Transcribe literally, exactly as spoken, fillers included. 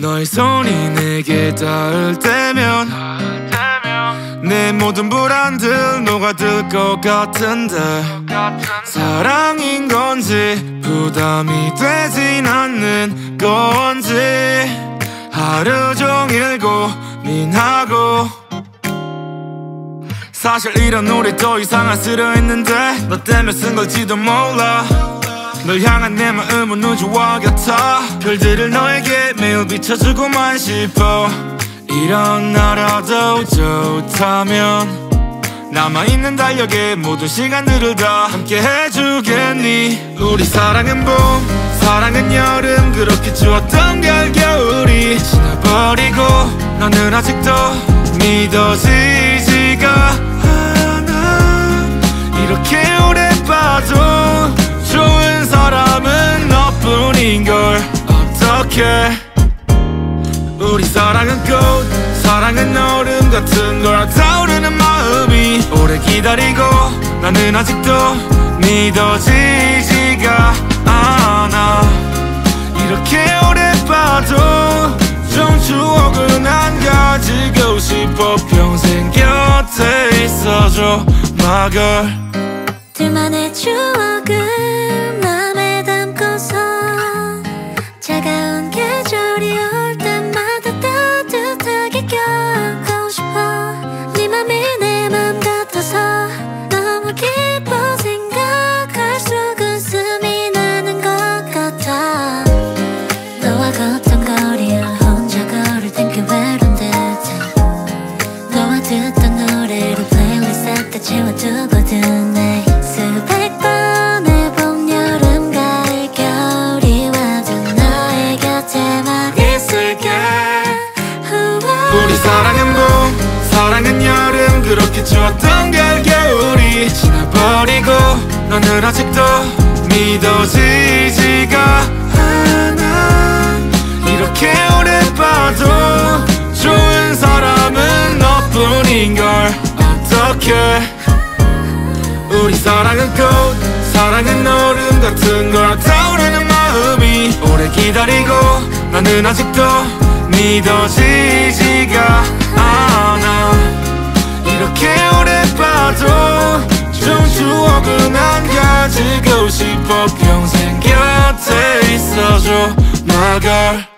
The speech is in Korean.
너의 손이 내게 닿을 때면 내 모든 불안들 녹아들 것 같은데 사랑인 건지 부담이 되진 않는 건지 하루 종일 고민하고 사실 이런 노래 더 이상 안 쓰려했는데 너 때문에 쓴 걸지도 몰라 널 향한 내 마음은 우주와 같아 별들을 너에게 매일 비춰주고만 싶어 이런 나라도 좋다면 남아있는 달력에 모든 시간들을 다 함께 해주겠니 우리 사랑은 봄 사랑은 여름 그렇게 추웠던 겨울이 지나버리고 너는 아직도 믿어지지가 이렇게 오래 봐도 좋은 사람은 너뿐인걸 어떡해 우리 사랑은 꽃 사랑은 얼음 같은 걸 타오르는 마음이 오래 기다리고 나는 아직도 믿어지지가 않아 이렇게 오래 봐도 좋은 추억은 안 가지고 싶어 평생 곁에 있어줘 my girl 둘만의 추억을 맘에 담고서 차가운 계절이 올 때마다 따뜻하게 껴안고 싶어 네 맘이 내 맘 같아서 너무 기뻐 생각할수록 웃음이 나는 것 같아 너와 걷던 거리야 혼자 걸을 땐 꽤 외로운 듯해 너와 듣던 노래를 플레이리스트에 다 채워두거든 그렇게 추웠던 겨울이 지나버리고 너는 아직도 믿어지지가 않아 이렇게 오래 봐도 좋은 사람은 너뿐인걸 어떡해 우리 사랑은 꽃 사랑은 얼음 같은 걸 타오르는 마음이 오래 기다리고 나는 아직도 믿어지지가 않아 이렇게 오래 봐도 좋은 추억은 안 가지고 싶어 평생 곁에 있어줘 my girl